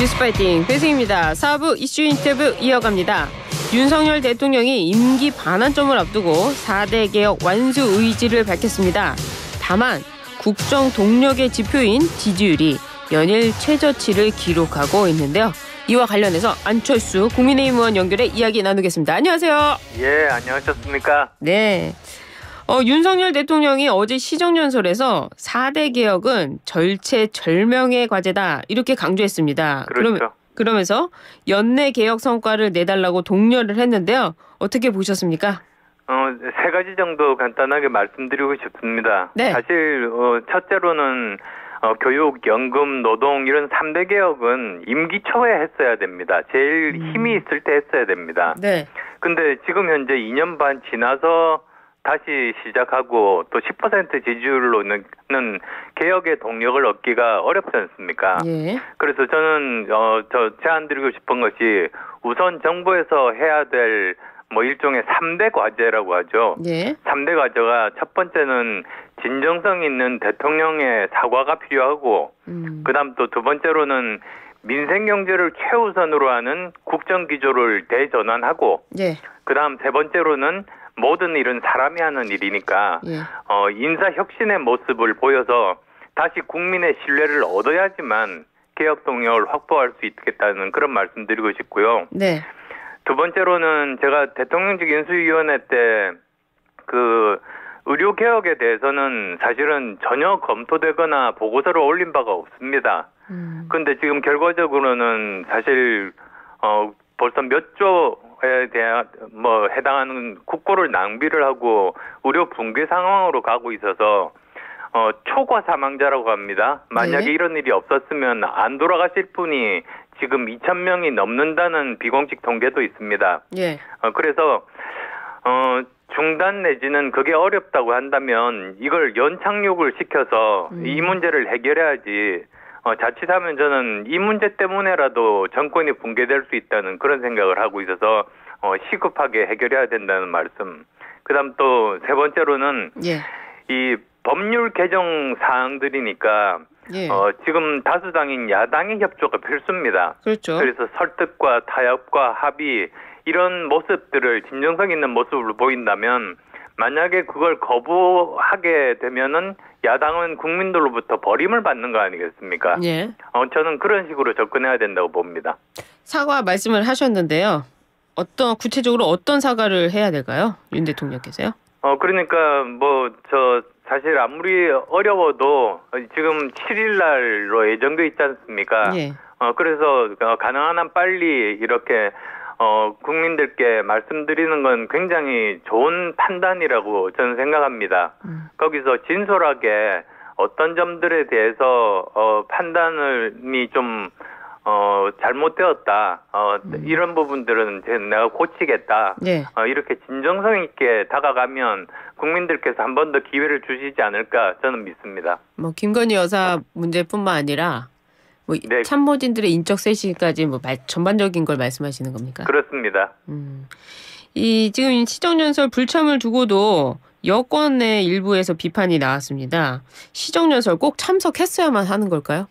뉴스파이팅 배승희입니다. 4부 이슈 인터뷰 이어갑니다. 윤석열 대통령이 임기 반환점을 앞두고 4대 개혁 완수 의지를 밝혔습니다. 다만 국정 동력의 지표인 지지율이 연일 최저치를 기록하고 있는데요. 이와 관련해서 안철수 국민의힘 의원 연결해 이야기 나누겠습니다. 안녕하세요. 예, 안녕하셨습니까? 네. 윤석열 대통령이 어제 시정연설에서 4대 개혁은 절체절명의 과제다 이렇게 강조했습니다. 그렇죠. 그러면서 연내 개혁 성과를 내달라고 독려를 했는데요. 어떻게 보셨습니까? 세 가지 정도 간단하게 말씀드리고 싶습니다. 네. 사실 첫째로는 교육, 연금, 노동 이런 3대 개혁은 임기 초에 했어야 됩니다. 제일 힘이 있을 때 했어야 됩니다. 네. 근데 지금 현재 2년 반 지나서 다시 시작하고 또 10% 지지율로는 개혁의 동력을 얻기가 어렵지 않습니까? 예. 그래서 저는 제안 드리고 싶은 것이 우선 정부에서 해야 될 일종의 3대 과제라고 하죠. 예. 3대 과제가 첫 번째는 진정성 있는 대통령의 사과가 필요하고 그다음 또 두 번째로는 민생 경제를 최우선으로 하는 국정 기조를 대전환하고 예. 그다음 세 번째로는 모든 일은 사람이 하는 일이니까 예. 인사혁신의 모습을 보여서 다시 국민의 신뢰를 얻어야지만 개혁 동력을 확보할 수 있겠다는 그런 말씀드리고 싶고요. 네. 두 번째로는 제가 대통령직 인수위원회 때 그 의료 개혁에 대해서는 사실은 전혀 검토되거나 보고서를 올린 바가 없습니다. 그런데 지금 결과적으로는 사실 벌써 몇 조에 대한 해당하는 국고를 낭비를 하고 의료 붕괴 상황으로 가고 있어서 초과 사망자라고 합니다. 만약에 네. 이런 일이 없었으면 안 돌아가실 분이 지금 2,000명이 넘는다는 비공식 통계도 있습니다. 예. 그래서 중단 내지는 그게 어렵다고 한다면 이걸 연착륙을 시켜서 이 문제를 해결해야지 자칫하면 저는 이 문제 때문에라도 정권이 붕괴될 수 있다는 그런 생각을 하고 있어서 시급하게 해결해야 된다는 말씀. 그다음 또 세 번째로는 예. 이 법률 개정 사항들이니까 예. 지금 다수당인 야당의 협조가 필수입니다. 그렇죠. 그래서 설득과 타협과 합의 이런 모습들을 진정성 있는 모습으로 보인다면 만약에 그걸 거부하게 되면은 야당은 국민들로부터 버림을 받는 거 아니겠습니까? 예. 저는 그런 식으로 접근해야 된다고 봅니다. 사과 말씀을 하셨는데요. 구체적으로 어떤 사과를 해야 될까요? 윤 대통령께서요? 그러니까 사실 아무리 어려워도 지금 7일 날로 예정돼 있지 않습니까? 예. 그래서 가능한 한 빨리 이렇게 국민들께 말씀드리는 건 굉장히 좋은 판단이라고 저는 생각합니다. 거기서 진솔하게 어떤 점들에 대해서 판단이 좀 잘못되었다. 이런 부분들은 내가 고치겠다. 네. 이렇게 진정성 있게 다가가면 국민들께서 한 번 더 기회를 주시지 않을까 저는 믿습니다. 김건희 여사 문제뿐만 아니라 네. 참모진들의 인적 쇄신까지 전반적인 걸 말씀하시는 겁니까? 그렇습니다. 지금 시정연설 불참을 두고도 여권의 일부에서 비판이 나왔습니다. 시정연설 꼭 참석했어야만 하는 걸까요?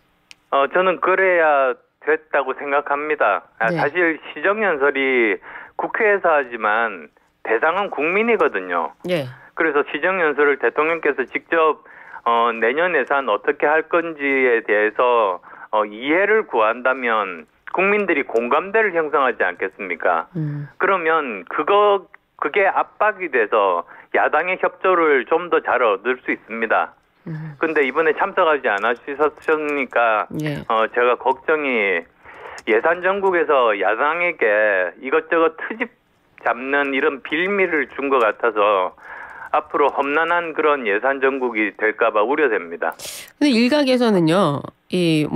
저는 그래야 됐다고 생각합니다. 네. 사실 시정연설이 국회에서 하지만 대상은 국민이거든요. 네. 그래서 시정연설을 대통령께서 직접 내년 예산 어떻게 할 건지에 대해서 이해를 구한다면 국민들이 공감대를 형성하지 않겠습니까? 그러면 그게 압박이 돼서 야당의 협조를 좀 더 잘 얻을 수 있습니다. 근데 이번에 참석하지 않으셨으니까 예. 제가 걱정이 예산 정국에서 야당에게 이것저것 트집 잡는 이런 빌미를 준 것 같아서 앞으로 험난한 그런 예산 정국이 될까봐 우려됩니다. 근데 일각에서는요,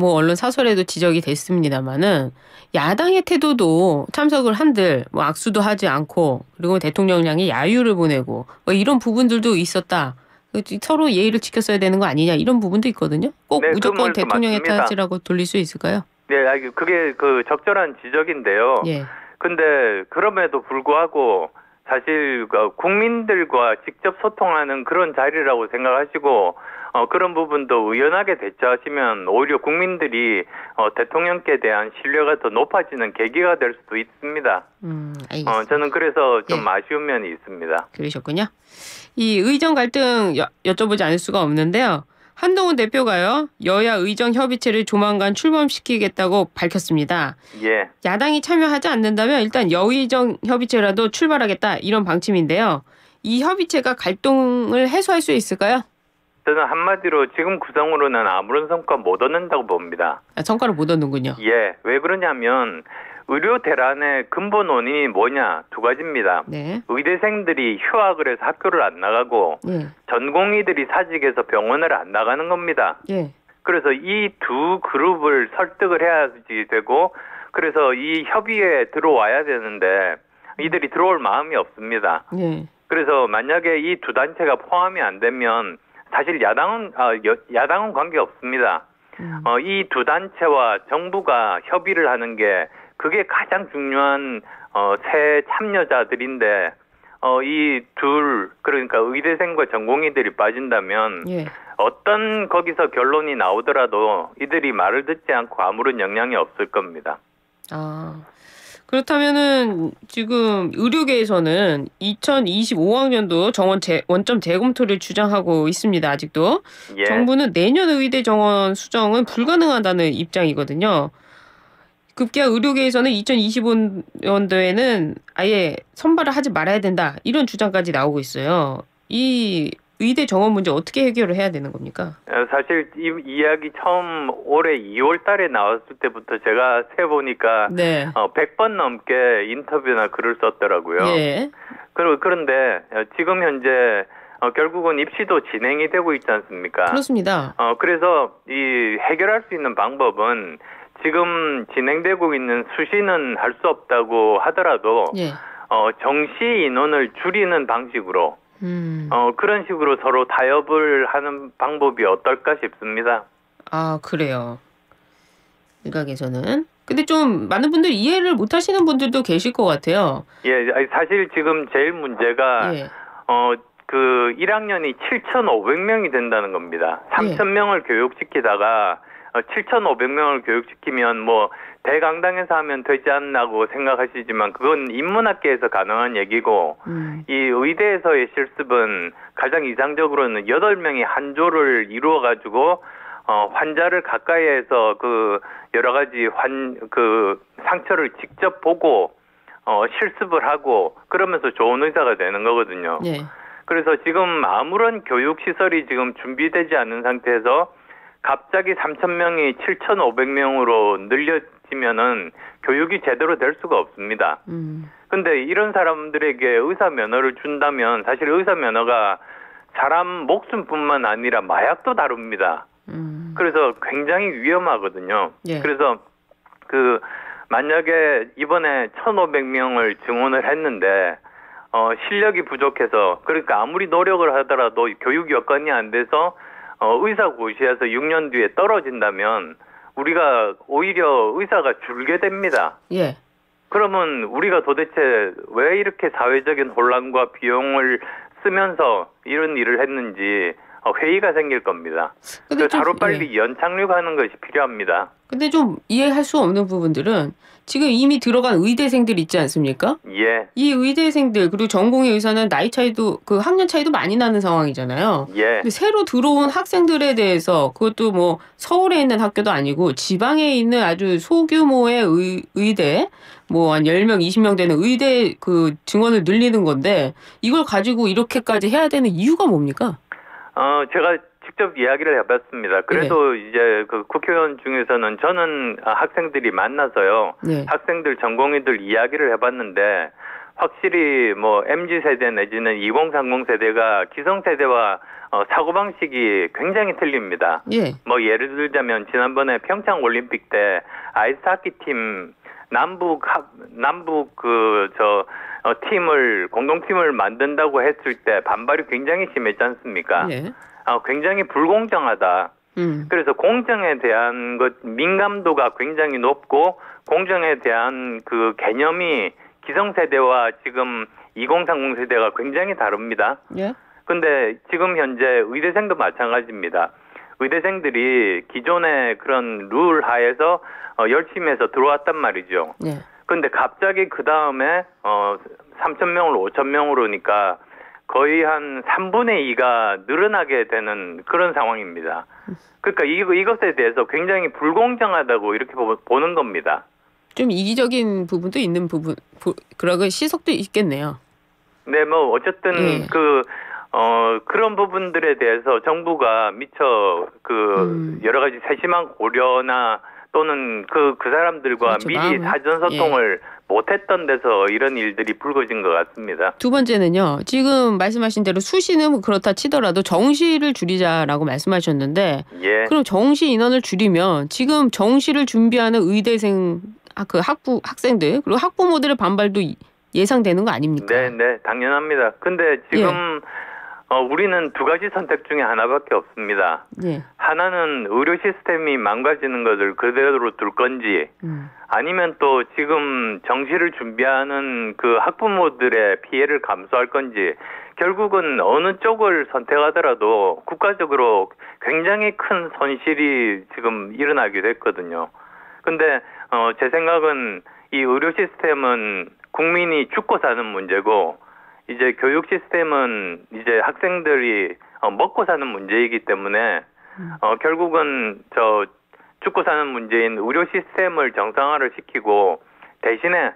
언론 사설에도 지적이 됐습니다만은 야당의 태도도 참석을 한들 악수도 하지 않고 그리고 대통령 향해 야유를 보내고 이런 부분들도 있었다. 서로 예의를 지켰어야 되는 거 아니냐 이런 부분도 있거든요. 꼭 네, 무조건 대통령의 탓이라고 돌릴 수 있을까요? 네, 그게 적절한 지적인데요. 예. 근데 그럼에도 불구하고 사실 국민들과 직접 소통하는 그런 자리라고 생각하시고 그런 부분도 의연하게 대처하시면 오히려 국민들이 대통령께 대한 신뢰가 더 높아지는 계기가 될 수도 있습니다. 알겠습니다. 저는 그래서 좀 아쉬운 면이 있습니다. 그러셨군요. 이 의정 갈등 여쭤보지 않을 수가 없는데요. 한동훈 대표가요, 여야 의정 협의체를 조만간 출범시키겠다고 밝혔습니다. 예. 야당이 참여하지 않는다면 일단 여의정 협의체라도 출발하겠다 이런 방침인데요. 이 협의체가 갈등을 해소할 수 있을까요? 저는 한마디로 지금 구성으로는 아무런 성과 못 얻는다고 봅니다. 아, 성과를 못 얻는군요. 예. 왜 그러냐면 의료 대란의 근본 원인이 뭐냐, 두 가지입니다. 네. 의대생들이 휴학을 해서 학교를 안 나가고 전공의들이 사직해서 병원을 안 나가는 겁니다. 그래서 이 두 그룹을 설득을 해야지 되고, 그래서 이 협의에 들어와야 되는데 이들이 들어올 마음이 없습니다. 그래서 만약에 이 두 단체가 포함이 안 되면 사실 야당은 관계없습니다. 이 두 단체와 정부가 협의를 하는 게 그게 가장 중요한 새 참여자들인데 이 둘, 그러니까 의대생과 전공의들이 빠진다면 어떤 거기서 결론이 나오더라도 이들이 말을 듣지 않고 아무런 영향이 없을 겁니다. 아, 그렇다면은 지금 의료계에서는 2025학년도 정원 원점 재검토를 주장하고 있습니다. 아직도 정부는 내년 의대 정원 수정은 불가능하다는 입장이거든요. 급기야 의료계에서는 2025년도에는 아예 선발을 하지 말아야 된다 이런 주장까지 나오고 있어요. 이 의대 정원 문제 어떻게 해결을 해야 되는 겁니까? 사실 이 이야기 처음 올해 2월 달에 나왔을 때부터 제가 세보니까 100번 넘게 인터뷰나 글을 썼더라고요. 그런데 지금 현재 결국은 입시도 진행이 되고 있지 않습니까? 그렇습니다. 그래서 이 해결할 수 있는 방법은 지금 진행되고 있는 수시는 할 수 없다고 하더라도 정시 인원을 줄이는 방식으로 그런 식으로 서로 타협을 하는 방법이 어떨까 싶습니다. 아, 그래요. 일각에서는. 근데 좀 많은 분들이 이해를 못 하시는 분들도 계실 것 같아요. 사실 지금 제일 문제가 그 1학년이 7,500명이 된다는 겁니다. 3,000명을 교육시키다가 7,500명을 교육시키면 뭐 대강당에서 하면 되지 않나고 생각하시지만 그건 인문학계에서 가능한 얘기고 이 의대에서의 실습은 가장 이상적으로는 8명이 한 조를 이루어가지고 환자를 가까이에서 그 여러 가지 그 상처를 직접 보고 실습을 하고 그러면서 좋은 의사가 되는 거거든요. 그래서 지금 아무런 교육시설이 지금 준비되지 않은 상태에서 갑자기 3,000명이 7,500명으로 늘려지면은 교육이 제대로 될 수가 없습니다. 근데 이런 사람들에게 의사 면허를 준다면 사실 의사 면허가 사람 목숨뿐만 아니라 마약도 다룹니다. 그래서 굉장히 위험하거든요. 그래서 그 만약에 이번에 1,500명을 증원을 했는데 실력이 부족해서, 그러니까 아무리 노력을 하더라도 교육 여건이 안 돼서 의사고시에서 6년 뒤에 떨어진다면 우리가 오히려 의사가 줄게 됩니다. 그러면 우리가 도대체 왜 이렇게 사회적인 혼란과 비용을 쓰면서 이런 일을 했는지 회의가 생길 겁니다. 그래서 하루빨리 연착륙하는 것이 필요합니다. 근데 좀 이해할 수 없는 부분들은 지금 이미 들어간 의대생들 있지 않습니까? 이 의대생들 그리고 전공의 의사는 나이 차이도 그 학년 차이도 많이 나는 상황이잖아요. 근데 새로 들어온 학생들에 대해서 그것도 뭐 서울에 있는 학교도 아니고 지방에 있는 아주 소규모의 의대 뭐 한 10명, 20명 되는 의대 그 증원을 늘리는 건데 이걸 가지고 이렇게까지 해야 되는 이유가 뭡니까? 제가 직접 이야기를 해봤습니다. 그래도 이제 그 국회의원 중에서는 저는 학생들이 만나서요. 학생들, 전공의들 이야기를 해봤는데 확실히 뭐 MZ세대 내지는 2030 세대가 기성세대와 사고방식이 굉장히 틀립니다. 뭐 예를 들자면 지난번에 평창올림픽 때 아이스하키팀 남북 그 팀을 공동팀을 만든다고 했을 때 반발이 굉장히 심했지 않습니까? 굉장히 불공정하다. 그래서 공정에 대한 것 민감도가 굉장히 높고 공정에 대한 그 개념이 기성세대와 지금 2030 세대가 굉장히 다릅니다. 예? 근데 지금 현재 의대생도 마찬가지입니다. 의대생들이 기존의 그런 룰 하에서 열심히 해서 들어왔단 말이죠. 예. 근데 갑자기 그 다음에 3,000명으로 5,000명으로니까 거의 한 3분의 2가 늘어나게 되는 그런 상황입니다. 그러니까 이것에 대해서 굉장히 불공정하다고 이렇게 보는 겁니다. 좀 이기적인 부분도 있는 부분, 그러고 시속도 있겠네요. 네, 뭐 어쨌든 예. 그런 부분들에 대해서 정부가 미처 여러 가지 세심한 고려나 또는 그 사람들과 그렇죠, 미리 사전 소통을 예. 못했던 데서 이런 일들이 불거진 것 같습니다. 두 번째는요. 지금 말씀하신 대로 수시는 그렇다 치더라도 정시를 줄이자라고 말씀하셨는데 예. 그럼 정시 인원을 줄이면 지금 정시를 준비하는 의대생, 학생들 그리고 학부모들의 반발도 예상되는 거 아닙니까? 네. 당연합니다. 근데 지금 예. 우리는 두 가지 선택 중에 하나밖에 없습니다. 예. 하나는 의료 시스템이 망가지는 것을 그대로 둘 건지 아니면 또 지금 정시를 준비하는 그 학부모들의 피해를 감수할 건지 결국은 어느 쪽을 선택하더라도 국가적으로 굉장히 큰 손실이 지금 일어나게 됐거든요. 근데 제 생각은 이 의료 시스템은 국민이 죽고 사는 문제고 이제 교육 시스템은 이제 학생들이 먹고 사는 문제이기 때문에 결국은 저 죽고 사는 문제인 의료 시스템을 정상화를 시키고 대신에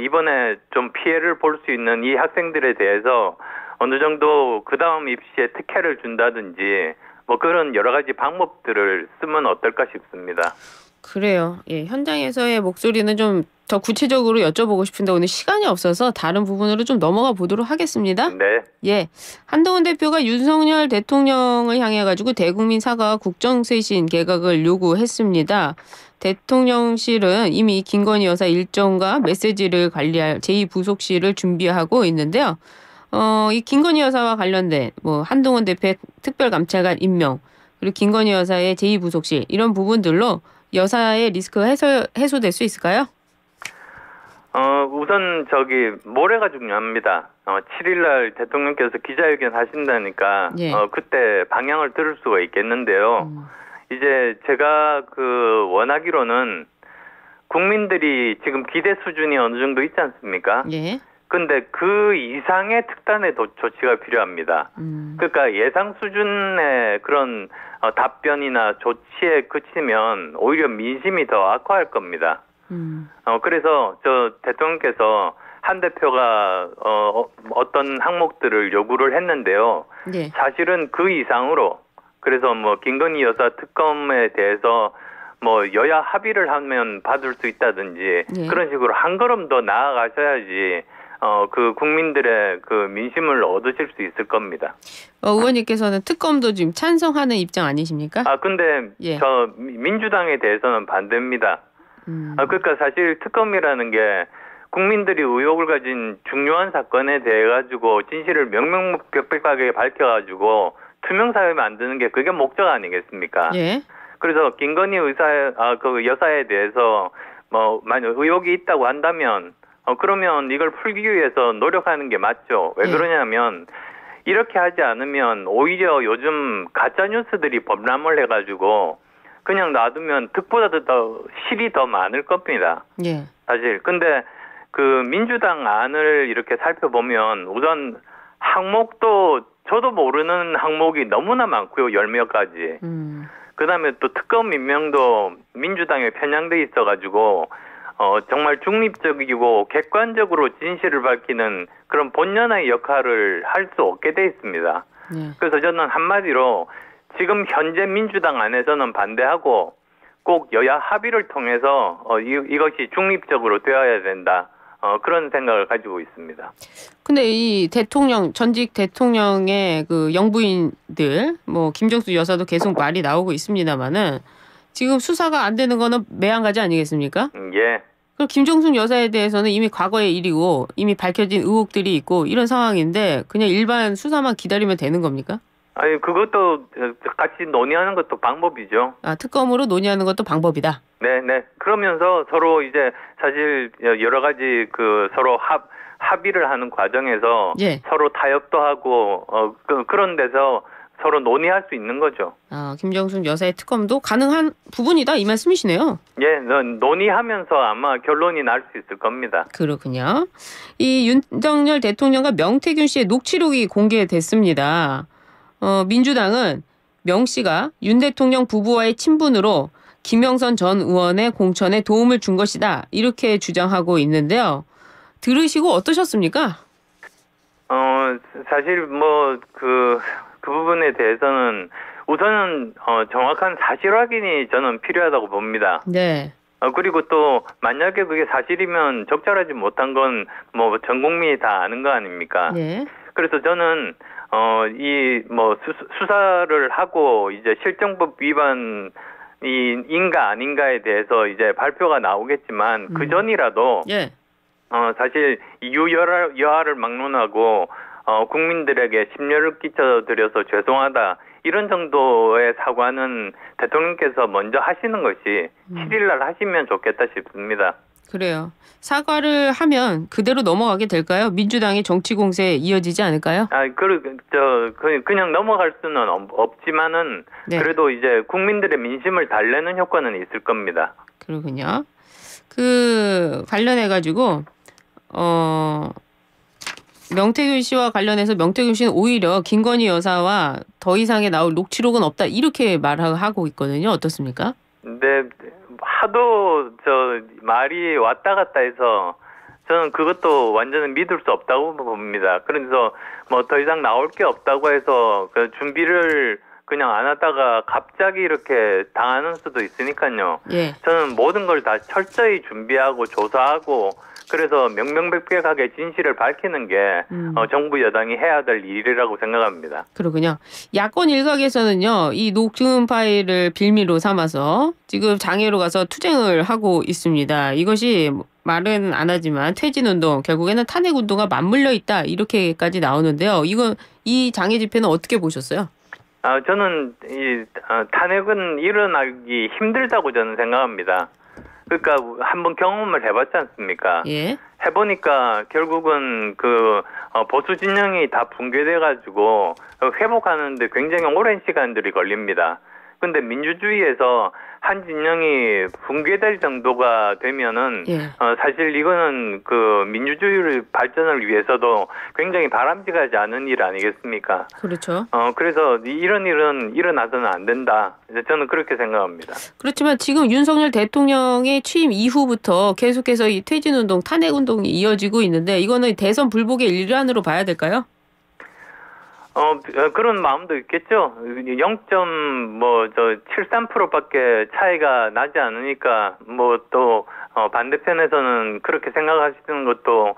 이번에 좀 피해를 볼 수 있는 이 학생들에 대해서 어느 정도 그 다음 입시에 특혜를 준다든지 뭐 그런 여러 가지 방법들을 쓰면 어떨까 싶습니다. 그래요. 예, 현장에서의 목소리는 좀 더 구체적으로 여쭤보고 싶은데 오늘 시간이 없어서 다른 부분으로 좀 넘어가 보도록 하겠습니다. 네. 예, 한동훈 대표가 윤석열 대통령을 향해 가지고 대국민 사과 국정쇄신 개각을 요구했습니다. 대통령실은 이미 김건희 여사 일정과 메시지를 관리할 제2부속실을 준비하고 있는데요. 이 김건희 여사와 관련된 한동훈 대표의 특별감찰관 임명 그리고 김건희 여사의 제2부속실 이런 부분들로 여사의 리스크가 해소될 수 있을까요? 우선 모레가 중요합니다. 7일날 대통령께서 기자회견 하신다니까 예. 그때 방향을 들을 수가 있겠는데요. 이제 제가 원하기로는 국민들이 지금 기대 수준이 어느 정도 있지 않습니까? 예. 근데 그 이상의 특단의 조치가 필요합니다. 그러니까 예상 수준의 그런 답변이나 조치에 그치면 오히려 민심이 더 악화할 겁니다. 그래서 대통령께서 한 대표가 어떤 항목들을 요구를 했는데요. 네. 사실은 그 이상으로 그래서 김건희 여사 특검에 대해서 여야 합의를 하면 받을 수 있다든지 네. 그런 식으로 한 걸음 더 나아가셔야지 국민들의 민심을 얻으실 수 있을 겁니다. 의원님께서는 특검도 지금 찬성하는 입장 아니십니까? 근데 예. 저 민주당에 대해서는 반대입니다. 그러니까 사실 특검이라는 게 국민들이 의혹을 가진 중요한 사건에 대해 가지고 진실을 명명백백하게 밝혀 가지고 투명 사회 만드는 게 그게 목적 아니겠습니까? 예. 그래서 김건희 여사에 대해서 만약 의혹이 있다고 한다면 그러면 이걸 풀기 위해서 노력하는 게 맞죠. 왜 그러냐면 이렇게 하지 않으면 오히려 요즘 가짜 뉴스들이 범람을 해가지고 그냥 놔두면 득보다도 더 실이 더 많을 겁니다. 예. 사실 근데 민주당 안을 이렇게 살펴보면 우선 항목도 저도 모르는 항목이 너무나 많고요. 10몇 가지. 그다음에 또 특검 임명도 민주당에 편향돼 있어가지고 정말 중립적이고 객관적으로 진실을 밝히는 그런 본연의 역할을 할 수 없게 돼 있습니다. 네. 그래서 저는 한마디로 지금 현재 민주당 안에서는 반대하고 꼭 여야 합의를 통해서 이것이 중립적으로 되어야 된다. 그런 생각을 가지고 있습니다. 근데 이 전직 대통령의 영부인들, 김정숙 여사도 계속 말이 나오고 있습니다만은 지금 수사가 안 되는 거는 매한가지 아니겠습니까? 예. 그럼 김정숙 여사에 대해서는 이미 과거의 일이고 이미 밝혀진 의혹들이 있고 이런 상황인데 그냥 일반 수사만 기다리면 되는 겁니까? 아니 그것도 같이 논의하는 것도 방법이죠. 특검으로 논의하는 것도 방법이다. 네. 그러면서 서로 이제 사실 여러 가지 서로 합의를 하는 과정에서 예. 서로 타협도 하고 그런 데서 서로 논의할 수 있는 거죠. 아, 김정숙 여사의 특검도 가능한 부분이다 이 말씀이시네요. 예, 논의하면서 아마 결론이 날 수 있을 겁니다. 그렇군요. 이 윤석열 대통령과 명태균 씨의 녹취록이 공개됐습니다. 민주당은 명 씨가 윤 대통령 부부와의 친분으로 김영선 전 의원의 공천에 도움을 준 것이다 이렇게 주장하고 있는데요. 들으시고 어떠셨습니까? 사실 그 부분에 대해서는 우선은 정확한 사실 확인이 저는 필요하다고 봅니다. 네. 그리고 또 만약에 그게 사실이면 적절하지 못한 건 뭐 전 국민이 다 아는 거 아닙니까? 네. 그래서 저는 이 뭐 수사를 하고 이제 실정법 위반 인가 아닌가에 대해서 이제 발표가 나오겠지만 그 전이라도 예. 사실 이유 여하를 막론하고 국민들에게 심려를 끼쳐드려서 죄송하다 이런 정도의 사과는 대통령께서 먼저 하시는 것이 7일날 하시면 좋겠다 싶습니다. 그래요. 사과를 하면 그대로 넘어가게 될까요? 민주당의 정치 공세에 이어지지 않을까요? 그냥 넘어갈 수는 없지만은 네. 그래도 이제 국민들의 민심을 달래는 효과는 있을 겁니다. 그렇군요. 관련해 가지고 명태균 씨와 관련해서 명태균 씨는 오히려 김건희 여사와 더 이상의 나올 녹취록은 없다 이렇게 말하고 있거든요. 어떻습니까? 네. 하도 말이 왔다 갔다 해서 저는 그것도 완전히 믿을 수 없다고 봅니다. 그래서 뭐 더 이상 나올 게 없다고 해서 그 준비를 그냥 안 하다가 갑자기 이렇게 당하는 수도 있으니까요. 예. 저는 모든 걸 다 철저히 준비하고 조사하고 그래서 명명백백하게 진실을 밝히는 게 정부 여당이 해야 될 일이라고 생각합니다. 그렇군요. 야권 일각에서는요. 이 녹음 파일을 빌미로 삼아서 지금 장애로 가서 투쟁을 하고 있습니다. 이것이 말은 안 하지만 퇴진운동, 결국에는 탄핵운동과 맞물려 있다. 이렇게까지 나오는데요. 이 장애 집회는 어떻게 보셨어요? 저는 탄핵은 일어나기 힘들다고 저는 생각합니다. 그러니까 한번 경험을 해봤지 않습니까? 예. 해보니까 결국은 보수 진영이 다 붕괴돼가지고 회복하는데 굉장히 오랜 시간들이 걸립니다. 근데 민주주의에서 한 진영이 붕괴될 정도가 되면은 예. 사실 이거는 민주주의를 발전을 위해서도 굉장히 바람직하지 않은 일 아니겠습니까? 그렇죠. 그래서 이런 일은 일어나서는 안 된다. 저는 그렇게 생각합니다. 그렇지만 지금 윤석열 대통령의 취임 이후부터 계속해서 이 퇴진운동, 탄핵운동이 이어지고 있는데 이거는 대선 불복의 일환으로 봐야 될까요? 그런 마음도 있겠죠. 0.73%밖에 차이가 나지 않으니까 뭐 또 반대편에서는 그렇게 생각하시는 것도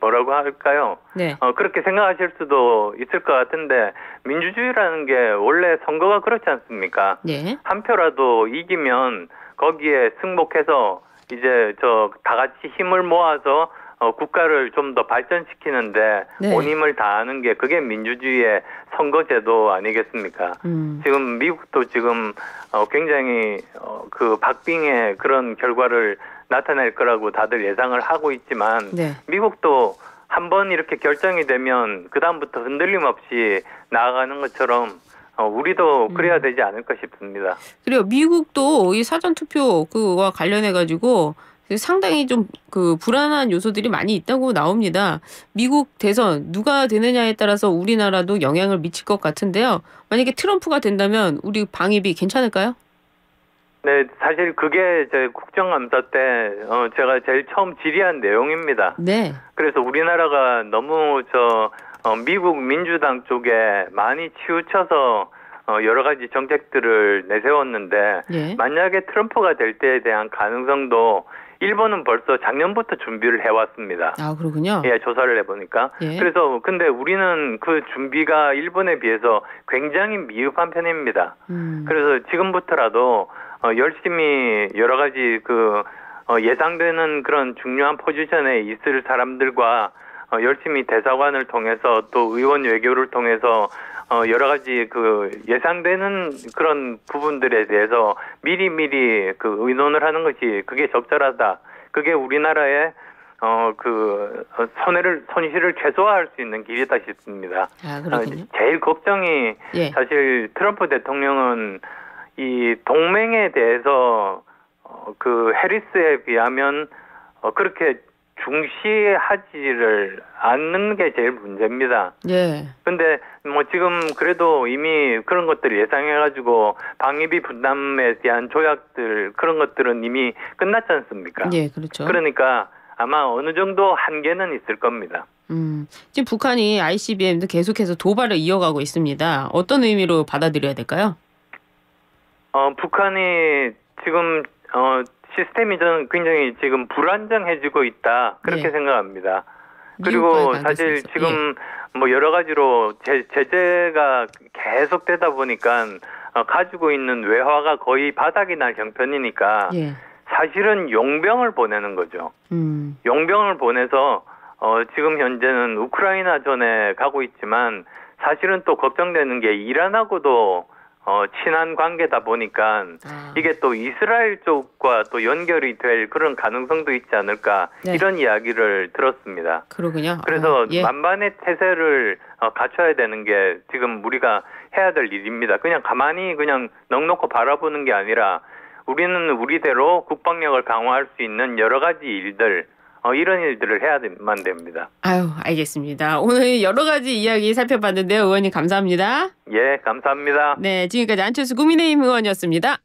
뭐라고 할까요? 네. 그렇게 생각하실 수도 있을 것 같은데 민주주의라는 게 원래 선거가 그렇지 않습니까? 네. 한 표라도 이기면 거기에 승복해서 이제 다 같이 힘을 모아서 국가를 좀 더 발전시키는데 네. 온 힘을 다하는 게 그게 민주주의의 선거제도 아니겠습니까? 지금 미국도 지금 굉장히 박빙의 그런 결과를 나타낼 거라고 다들 예상을 하고 있지만 네. 미국도 한번 이렇게 결정이 되면 그다음부터 흔들림 없이 나아가는 것처럼 우리도 그래야 되지 않을까 싶습니다. 그래요. 미국도 이 사전투표 그와 관련해가지고 상당히 좀 불안한 요소들이 많이 있다고 나옵니다. 미국 대선 누가 되느냐에 따라서 우리나라도 영향을 미칠 것 같은데요. 만약에 트럼프가 된다면 우리 방위비 괜찮을까요? 네, 사실 그게 제 국정감사 때 제가 제일 처음 질의한 내용입니다. 네. 그래서 우리나라가 너무 미국 민주당 쪽에 많이 치우쳐서 여러 가지 정책들을 내세웠는데 예. 만약에 트럼프가 될 때에 대한 가능성도 일본은 벌써 작년부터 준비를 해왔습니다. 아, 그렇군요. 예, 조사를 해보니까. 예. 근데 우리는 그 준비가 일본에 비해서 굉장히 미흡한 편입니다. 그래서 지금부터라도 열심히 여러 가지 예상되는 그런 중요한 포지션에 있을 사람들과 열심히 대사관을 통해서 또 의원 외교를 통해서 여러 가지 예상되는 그런 부분들에 대해서 미리미리 의논을 하는 것이 그게 적절하다. 그게 우리나라의 손실을 최소화할 수 있는 길이다 싶습니다. 아, 그렇군요. 제일 걱정이 예. 사실 트럼프 대통령은 이 동맹에 대해서 해리스에 비하면 그렇게 중시하지를 않는 게 제일 문제입니다. 예. 근데 뭐 지금 그래도 이미 그런 것들을 예상해가지고 방위비 분담에 대한 조약들 그런 것들은 이미 끝났지 않습니까? 예, 그렇죠. 그러니까 아마 어느 정도 한계는 있을 겁니다. 지금 북한이 ICBM도 계속해서 도발을 이어가고 있습니다. 어떤 의미로 받아들여야 될까요? 북한이 지금 시스템이 저는 굉장히 지금 불안정해지고 있다 그렇게 예. 생각합니다. 그리고 사실 지금 예. 뭐 여러 가지로 제재가 계속되다 보니까 가지고 있는 외화가 거의 바닥이 날 형편이니까 예. 사실은 용병을 보내는 거죠. 용병을 보내서 지금 현재는 우크라이나 전에 가고 있지만 사실은 또 걱정되는 게 이란하고도 친한 관계다 보니까 이게 또 이스라엘 쪽과 또 연결이 될 그런 가능성도 있지 않을까 네. 이런 이야기를 들었습니다. 그러군요. 그래서 예. 만반의 태세를 갖춰야 되는 게 지금 우리가 해야 될 일입니다. 그냥 가만히 그냥 넉넉히 바라보는 게 아니라 우리는 우리대로 국방력을 강화할 수 있는 여러 가지 일들 이런 일들을 해야만 됩니다. 아유, 알겠습니다. 오늘 여러 가지 이야기 살펴봤는데요. 의원님 감사합니다. 예, 감사합니다. 네, 지금까지 안철수 국민의힘 의원이었습니다.